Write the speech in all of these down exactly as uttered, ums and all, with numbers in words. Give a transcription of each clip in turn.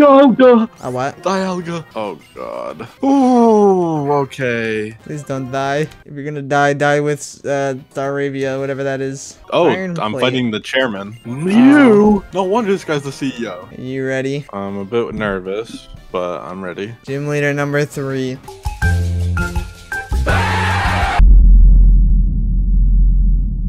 Dialga! A what? Dialga. Oh god. Ooh, okay. Please don't die. If you're gonna die, die with uh, Staravia, whatever that is. Oh, Iron I'm plate. Fighting the chairman. You! No wonder this guy's the C E O. Are you ready? I'm a bit nervous, but I'm ready. Gym leader number three.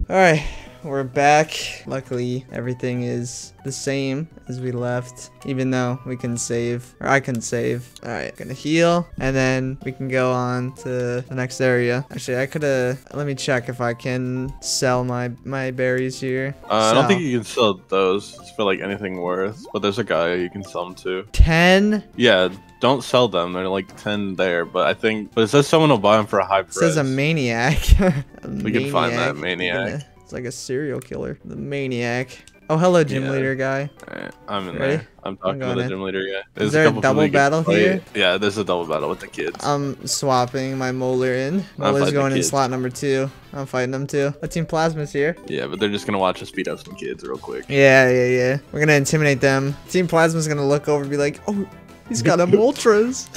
Alright, we're back. Luckily, everything is the same as we left, even though we can save, or I can save. Alright, gonna heal, and then we can go on to the next area. Actually, I could've, let me check if I can sell my, my berries here. Uh, so. I don't think you can sell those for like anything worth, but there's a guy you can sell them to. ten? Yeah. Don't sell them. They're like ten there, but I think. But it says someone will buy them for a high price. It says a maniac. a we maniac. can find that maniac. It's like a serial killer. The maniac. Oh, hello, gym yeah. leader guy. Right, I'm in Ready? there. I'm talking I'm to the gym in. leader guy. There's Is there a, a double battle here? Yeah, there's a double battle with the kids. I'm swapping my Molar in. Molar's going in slot number two. I'm fighting them too. But Team Plasma's here. Yeah, but they're just gonna watch us beat up some kids real quick. Yeah, yeah, yeah. We're gonna intimidate them. Team Plasma's gonna look over and be like, oh. He's got a Moltres.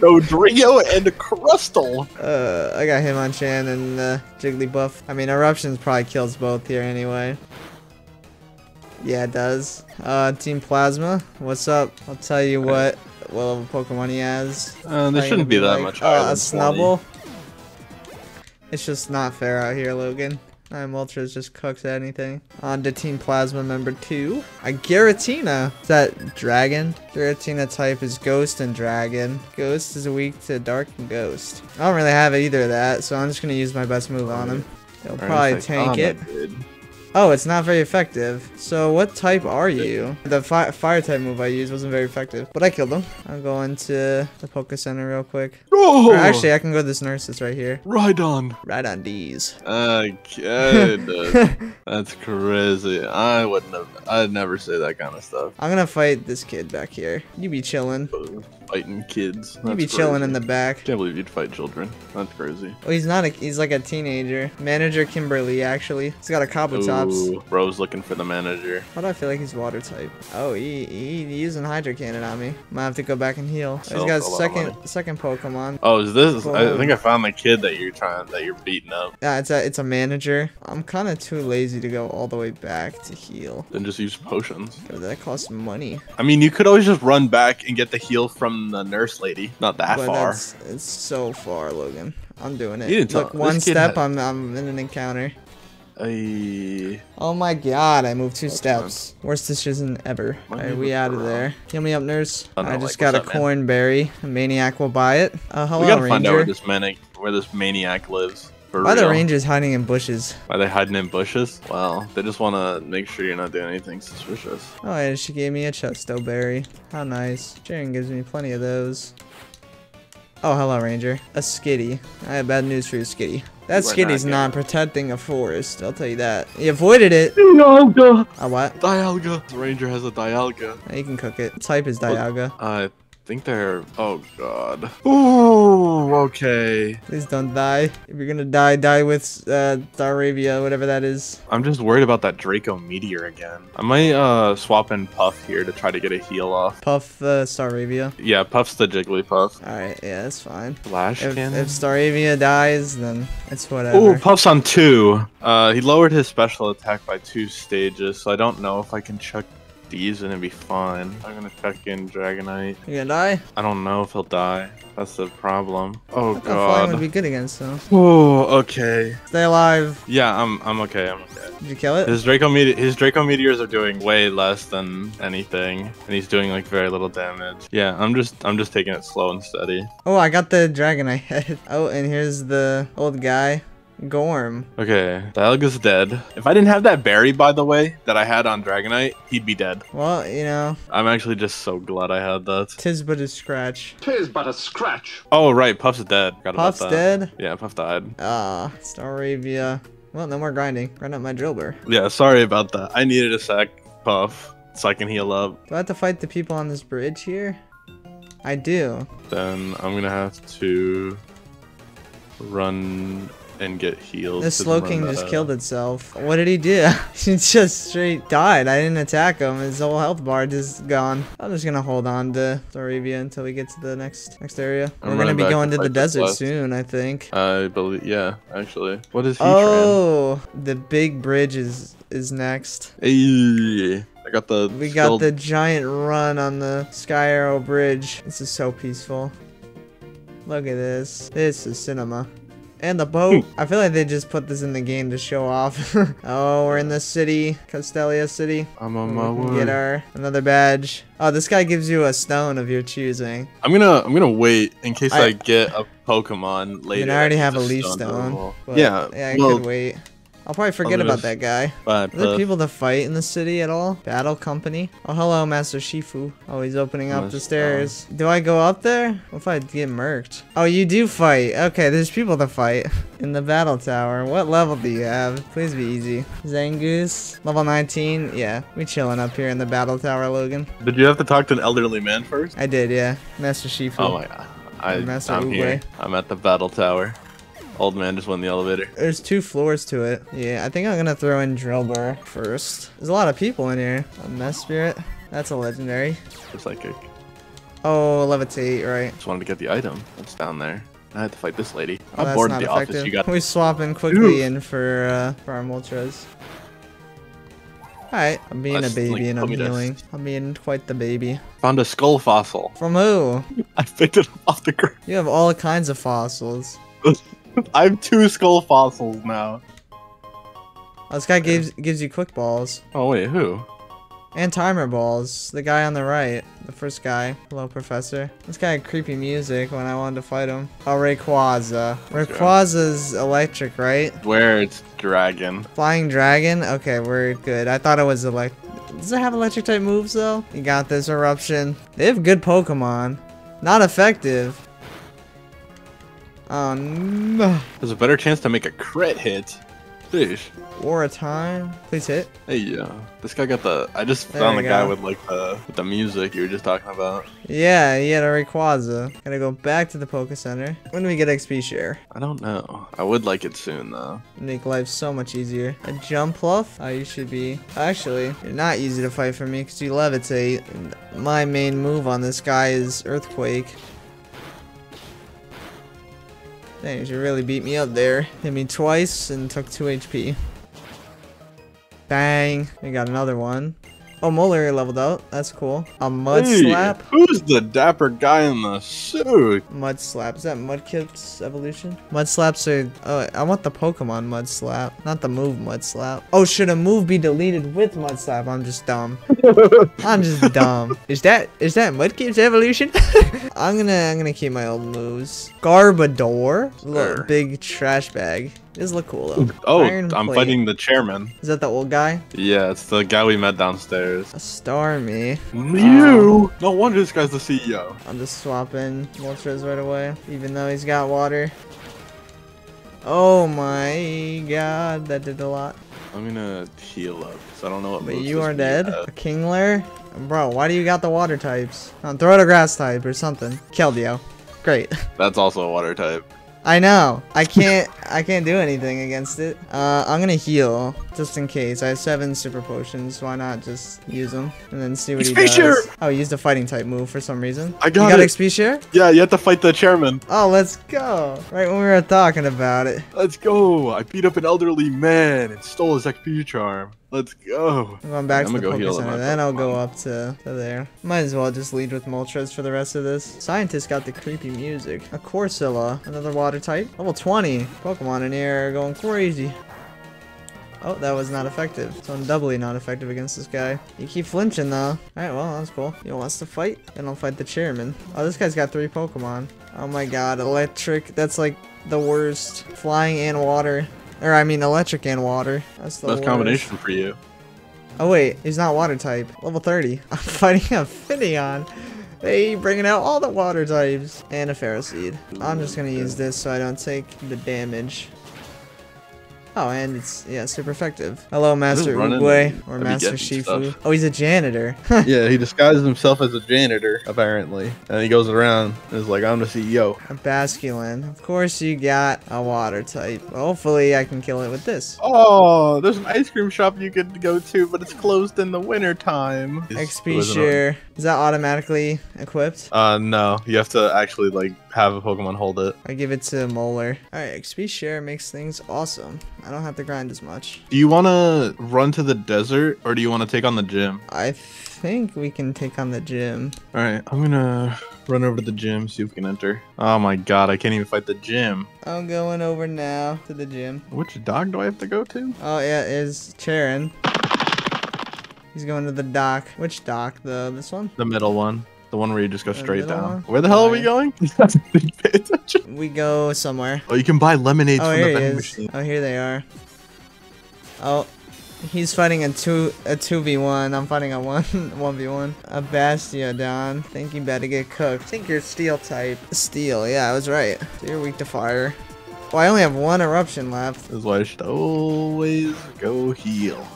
Dodrio and a Crustle. Uh, I got him on Cheren and uh, Jiggly Buff. I mean, Eruption's probably kills both here anyway. Yeah, it does. Uh, Team Plasma, what's up? I'll tell you what. Well, Pokemon he has. Uh, there shouldn't be, be that like, much. Uh, a Snubble. It's just not fair out here, Logan. My Moltres just cooks anything. On to Team Plasma member two. A Giratina. Is that dragon? Giratina type is ghost and dragon. Ghost is weak to dark and ghost. I don't really have either of that, so I'm just going to use my best move on him. He'll probably tank it. Oh, it's not very effective. So what type are you? The fi fire type move I used wasn't very effective, but I killed him. I'm going to the Poké Center real quick. Oh! Or actually, I can go to this nurse that's right here. Rhydon. Rhydon D's. Okay, dude. That's crazy. I wouldn't have, I'd never say that kind of stuff. I'm gonna fight this kid back here. You be chilling. Boom. Fighting kids. That's You'd be crazy. chilling in the back. Can't believe you'd fight children. That's crazy. Well, he's not a, he's like a teenager. Manager Kimberly, actually. He's got a Kabutops. Ooh, bro's looking for the manager. Why do I feel like he's water type? Oh, he, he, he's using Hydro Cannon on me. Might have to go back and heal. So he's got second second Pokemon. Oh, is this? Cool. I think I found the kid that you're trying, that you're beating up. Yeah, it's a, it's a manager. I'm kind of too lazy to go all the way back to heal. Then just use potions. But that costs money. I mean, you could always just run back and get the heal from the nurse lady. Not that but far. It's so far, Logan. I'm doing it. You didn't Look, one step, had... I'm, I'm in an encounter. I... Oh my god, I moved two That's steps. Fun. Worst decision ever. Alright, we out of there. Heal me up, nurse. I, I just like, got a up, corn man? berry. A maniac will buy it. Uh, hello, we gotta Ranger. find out where this, manic, where this maniac lives. Why are the Rangers hiding in bushes? Are they hiding in bushes? Well, they just want to make sure you're not doing anything suspicious. Oh, and she gave me a Chesto berry. How nice. Cheren gives me plenty of those. Oh, hello, Ranger. A Skitty. I have bad news for you, Skitty. That Skitty's not, not protecting a forest, I'll tell you that. He avoided it. Dialga! A what? Dialga. The Ranger has a Dialga. Now you can cook it. What type is Dialga? Uh... I think they're... Oh, God. Ooh, okay. Please don't die. If you're gonna die, die with uh, Staravia, whatever that is. I'm just worried about that Draco Meteor again. I might uh, swap in Puff here to try to get a heal off. Puff the uh, Staravia? Yeah, Puff's the Jigglypuff. Alright, yeah, that's fine. Flash if, Cannon? If Staravia dies, then it's whatever. Ooh, Puff's on two. Uh, he lowered his special attack by two stages, so I don't know if I can check these and it'd be fine. I'm gonna check in Dragonite. You gonna die? I don't know if he'll die. That's the problem. Oh god. Flying would be good against him. Oh, okay. Stay alive. Yeah, I'm. I'm okay. I'm okay. Did you kill it? His Draco Meteor. His Draco Meteors are doing way less than anything, and he's doing like very little damage. Yeah, I'm just. I'm just taking it slow and steady. Oh, I got the Dragonite head. Oh, and here's the old guy. Gorm. Okay, Dialga's dead. If I didn't have that berry, by the way, that I had on Dragonite, he'd be dead. Well, you know. I'm actually just so glad I had that. Tis but a scratch. Tis but a scratch. Oh, right. Puff's dead. Forgot Puff's about that. dead? Yeah, Puff died. Ah, uh, Staravia. Well, no more grinding. Grind up my Drilbur. Yeah, sorry about that. I needed a sack, Puff, so I can heal up. Do I have to fight the people on this bridge here? I do. Then I'm gonna have to run and get healed. This Slowking just killed itself. What did he do? He just straight died. I didn't attack him. His whole health bar just gone. I'm just gonna hold on to Staravia until we get to the next next area. I'm We're gonna be going to the desert left. soon, I think. I believe, yeah, actually. What is he? Oh, trying? The big bridge is is next. Hey. I got the we got the giant run on the Sky Arrow Bridge. This is so peaceful. Look at this. This is cinema. And the boat. Ooh. I feel like they just put this in the game to show off. Oh, we're in the city. Castelia City. I'm on my way. Get our another badge. Oh, this guy gives you a stone of your choosing. I'm gonna I'm gonna wait in case I, I get a Pokemon later. I mean, I already have a Leaf Stone. stone but yeah. Yeah, I well, could wait. I'll probably forget about that guy. Are there people to fight in the city at all? Battle Company? Oh, hello, Master Shifu. Oh, he's opening up the stairs. Do I go up there? What if I get murked? Oh, you do fight. Okay, there's people to fight in the battle tower. What level do you have? Please be easy. Zangoose, level nineteen. Yeah, we chilling up here in the battle tower, Logan. Did you have to talk to an elderly man first? I did, yeah. Master Shifu. Oh my god. I, Master I'm Uwe. here. I'm at the battle tower. Old man just went in the elevator. There's two floors to it. Yeah, I think I'm gonna throw in Drilbur first. There's a lot of people in here. A Mess Spirit. That's a legendary. It's psychic. Oh, levitate, right. Just wanted to get the item. It's down there. I had to fight this lady. Oh, I'm bored of the effective. office. You got. We swap in quickly Ooh. in for uh, for our Moltres. Alright, I'm being Let's, a baby like, and I'm healing. I'm being quite the baby. Found a skull fossil. From who? I picked it off the ground. You have all kinds of fossils. I have two skull fossils now. Oh, this guy gives gives you quick balls. Oh wait, who? And timer balls. The guy on the right, the first guy. Hello, Professor. This guy had creepy music when I wanted to fight him. Oh, Rayquaza. Rayquaza's electric, right? Where it's dragon. Flying dragon. Okay, we're good. I thought it was electric. Does it have electric type moves though? You got this, Eruption. They have good Pokemon. Not effective. Oh no. There's a better chance to make a crit hit. Jeez. Or a time. Please hit. Hey, yeah. This guy got the... I just there found the go. guy with like the, with the music you were just talking about. Yeah, he had a Rayquaza. Gotta go back to the Poké Center. When do we get X P share? I don't know. I would like it soon, though. Make life so much easier. A Jumpluff? Oh, you should be... Actually, you're not easy to fight for me because you levitate. My main move on this guy is Earthquake. Dang, you really beat me up there. Hit me twice and took two H P. Bang. We got another one. Oh, Molar leveled up. That's cool. A Mud hey, Slap. Who's the dapper guy in the suit? Mud Slap. Is that Mudkip's evolution? Mud Slaps are... Oh, I want the Pokemon Mud Slap. Not the move Mud Slap. Oh, should a move be deleted with Mud Slap? I'm just dumb. I'm just dumb. Is that... Is that Mudkip's evolution? I'm gonna... I'm gonna keep my old moves. Garbodor. Little big trash bag. These look cool though. Oh, Iron I'm plate. fighting the chairman. Is that the old guy? Yeah, it's the guy we met downstairs. A Starmie. You! Um, no wonder this guy's the C E O. I'm just swapping Moltres right away, even though he's got water. Oh my god, that did a lot. I'm gonna heal up, because I don't know what But you are dead? At. A Kingler? Bro, why do you got the water types? Um, throw it a grass type or something. Keldeo. Great. That's also a water type. I know. I can't I can't do anything against it. Uh, I'm gonna heal just in case. I have seven super potions. Why not just use them and then see what X P he does. Share. Oh, he used a fighting type move for some reason. I got, you got it. X P share? Yeah, you have to fight the chairman. Oh, let's go. Right when we were talking about it. Let's go. I beat up an elderly man and stole his X P charm. Let's go. I'm going back yeah, to the Poké Center, then I'll go up to, to there. Might as well just lead with Moltres for the rest of this. Scientist got the creepy music. A Corsola, another water type. Level twenty. Pokemon in here are going crazy. Oh, that was not effective. So I'm doubly not effective against this guy. You keep flinching though. Alright, well, that's cool. He wants to fight, and I'll fight the chairman. Oh, this guy's got three Pokemon. Oh my god, electric. That's like the worst. Flying and water. Or, I mean, electric and water. That's the Best worst. combination for you. Oh, wait. He's not water type. Level thirty. I'm fighting a Finneon. They bringing out all the water types. And a Ferroseed. I'm just going to use this so I don't take the damage. Oh, and it's, yeah, super effective. Hello, Master Oogway, or Master Shifu. Stuff. Oh, he's a janitor. Yeah, he disguises himself as a janitor, apparently. And he goes around and is like, I'm the C E O. A Basculin. Of course you got a water type. Hopefully I can kill it with this. Oh, there's an ice cream shop you could go to, but it's closed in the winter time. X P Shear. Is that automatically equipped? Uh, no. You have to actually, like, have a Pokemon hold it. I give it to Molar. Alright, X P Share makes things awesome. I don't have to grind as much. Do you want to run to the desert, or do you want to take on the gym? I think we can take on the gym. Alright, I'm gonna run over to the gym, see if we can enter. Oh my god, I can't even fight the gym. I'm going over now to the gym. Which dock do I have to go to? Oh yeah, it's Cheren. He's going to the dock. Which dock? The this one? The middle one. The one where you just go the straight down. One? Where the hell All are we right. going? We go somewhere. Oh, you can buy lemonades oh, from the vending machine. Oh, here they are. Oh, he's fighting a two a two v one. I'm fighting a one one v one. A Bastiodon. Think you better get cooked. I think you're steel type. Steel. Yeah, I was right. So you're weak to fire. Well, I only have one eruption left. That's why I should always go heal.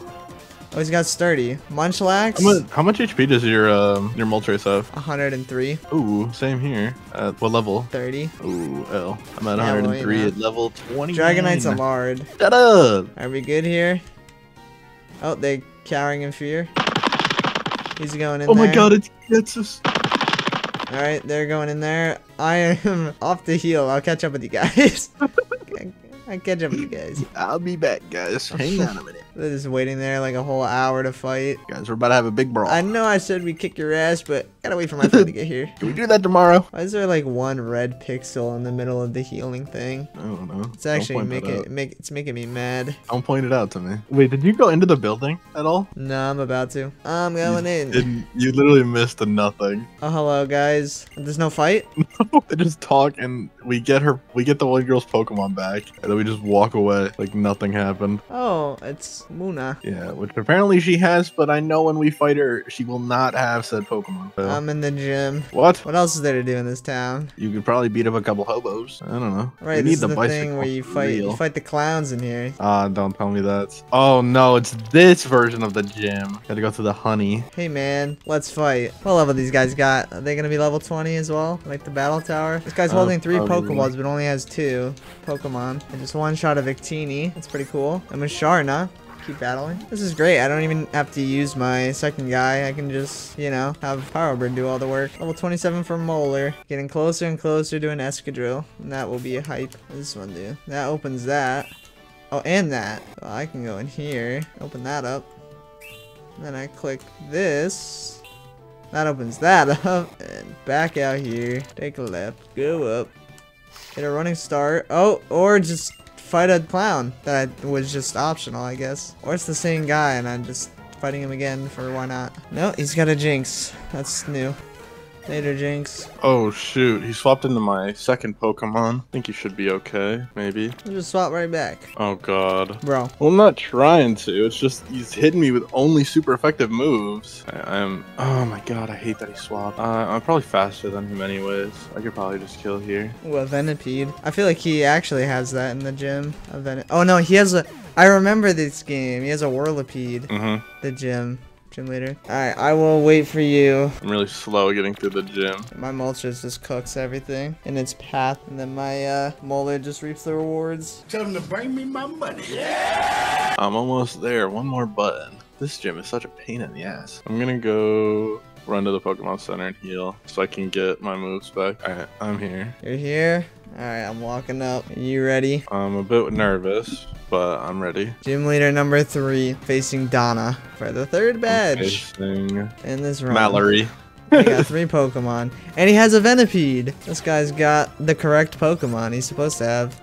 Oh, he's got sturdy. Munchlax. How much, how much H P does your um, your Moltres have? one hundred and three. Ooh, same here. At what level? thirty. Ooh, L. I'm at yeah, one hundred and three well, at level twenty. Dragonite's a lard. Shut up! Are we good here? Oh, they cowering in fear. He's going in oh there. Oh my god, it gets us. Alright, they're going in there. I am off the heel. I'll catch up with you guys. I catch up with you guys. I'll be back, guys. Hang on a minute. They're just waiting there like a whole hour to fight. Guys, we're about to have a big brawl. I know I said we kick your ass, but gotta wait for my friend to get here. Can we do that tomorrow? Why is there like one red pixel in the middle of the healing thing? I don't know. It's actually making make it's making me mad. Don't point it out to me. Wait, did you go into the building at all? No, I'm about to. I'm going you in. Didn't, you literally missed a nothing. Oh, hello, guys. There's no fight? No, they just talk and we get her. We get the one girl's Pokemon back. And then we just walk away like nothing happened. Oh, it's Muna. Yeah, which apparently she has, but I know when we fight her, she will not have said Pokemon. So. I'm in the gym. What? What else is there to do in this town? You could probably beat up a couple hobos. I don't know. Right, you this need the is the bicycle thing where you fight, you fight the clowns in here. Ah, uh, don't tell me that. Oh no, it's this version of the gym. Gotta go through the honey. Hey man, let's fight. What level these guys got? Are they gonna be level twenty as well? Like the battle tower? This guy's holding uh, three um, Pokeballs, but only has two Pokemon. And just one shot of Victini. That's pretty cool. And Musharna. Keep battling. This is great. I don't even have to use my second guy. I can just, you know, have Power Bird do all the work. Level twenty-seven for Molar. Getting closer and closer to an Escadrille. And that will be a hype. What does this one do? That opens that. Oh, and that. So I can go in here. Open that up. And then I click this. That opens that up. And back out here. Take a left. Go up. Get a running start. Oh, or just fight a clown. That was just optional, I guess. Or it's the same guy and I'm just fighting him again for why not. No, he's got a Jinx. That's new. Later, Jinx. Oh, shoot. He swapped into my second Pokemon. I think he should be okay, maybe. I'll just swap right back. Oh, God. Bro. Well, I'm not trying to. It's just he's hitting me with only super effective moves. I, I'm... Oh, my God. I hate that he swapped. Uh, I'm probably faster than him anyways. I could probably just kill here. Well, Venipede. I feel like he actually has that in the gym. Oh, no. He has a... I remember this game. He has a Whirlipede. Mm-hmm. The gym. Gym leader. Alright, I will wait for you. I'm really slow getting through the gym. My Moltres just cooks everything in its path, and then my uh, Molar just reaps the rewards. Tell him to bring me my money. Yeah! I'm almost there. One more button. This gym is such a pain in the ass. I'm gonna go run to the Pokemon Center and heal so I can get my moves back. Alright, I'm here. You're here? Alright, I'm walking up. Are you ready? I'm a bit nervous, but I'm ready. Gym leader number three facing Donna for the third badge. In this round. Mallory. He got three Pokemon. And he has a Venipede. This guy's got the correct Pokemon he's supposed to have.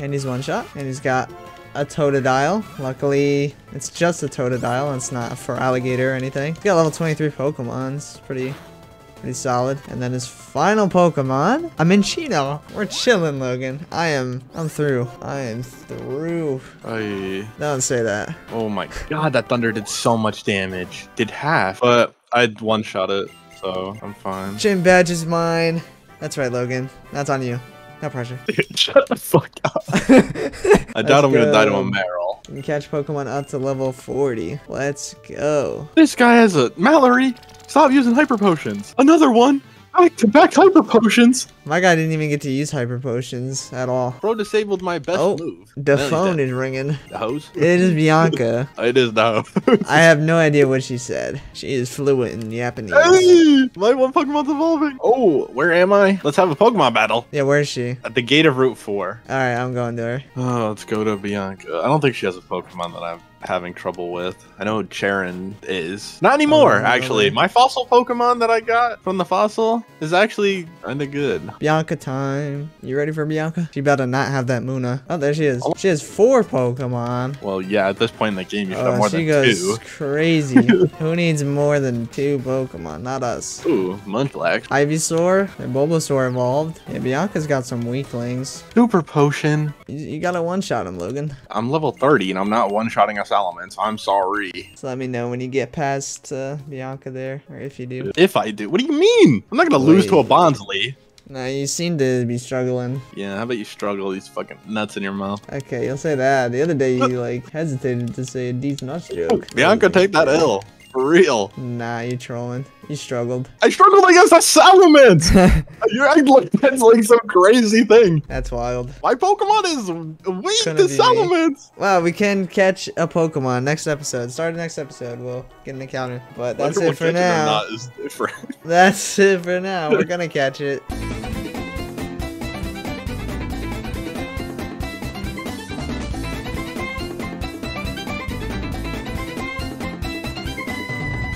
And he's one shot. And he's got a Totodile. Luckily, it's just a Totodile. And it's not for alligator or anything. He's got level twenty-three Pokemon. It's pretty... Pretty solid. And then his final Pokemon. I'm in Chino. We're chilling, Logan. I am. I'm through. I am through. Aye. Don't say that. Oh my god, that thunder did so much damage. Did half, but I one-shot it, so I'm fine. Gym badge is mine. That's right, Logan. That's on you. No pressure. Dude, shut the fuck up. I doubt I'm go. gonna die to a Marill. You can catch Pokemon up to level forty. Let's go. This guy has a Mallory. Stop using Hyper Potions. Another one. Back to back Hyper Potions. My guy didn't even get to use Hyper Potions at all. Bro disabled my best oh, move. The no, phone is ringing. The hose? It is Bianca. It is the hose. I have no idea what she said. She is fluent in Japanese. Hey! My one Pokemon's evolving. Oh, where am I? Let's have a Pokemon battle. Yeah, where is she? At the gate of Route four. All right, I'm going to her. Oh, let's go to Bianca. I don't think she has a Pokemon that I'm having trouble with. I know Cheren is. Not anymore, oh, actually. My fossil Pokemon that I got from the fossil is actually kind of good. Bianca time. You ready for Bianca? She better not have that Muna. Oh, there she is. She has four Pokemon. Well, yeah, at this point in the game, you should oh, have more than two. She goes crazy. Who needs more than two Pokemon? Not us. Ooh, Munchlax. Ivysaur and Bulbasaur evolved. Yeah, Bianca's got some weaklings. Super Potion. You, you gotta one-shot him, Logan. I'm level thirty, and I'm not one-shotting a Salamence. I'm sorry. So let me know when you get past uh, Bianca there, or if you do. If I do? What do you mean? I'm not gonna Wait. lose to a Bonsly. No, you seem to be struggling. Yeah, how about you struggle these fucking nuts in your mouth? Okay, you'll say that. The other day you, like, hesitated to say a decent nuts joke. Bianca, take that L. For real. Nah, you trolling. You struggled. I struggled against a Salamence! You're acting like that's like some crazy thing. That's wild. My Pokemon is weak to Salamence! Wow, we can catch a Pokemon next episode. Start the next episode, we'll get an encounter. But that's it for now. That's it for now. We're gonna catch it.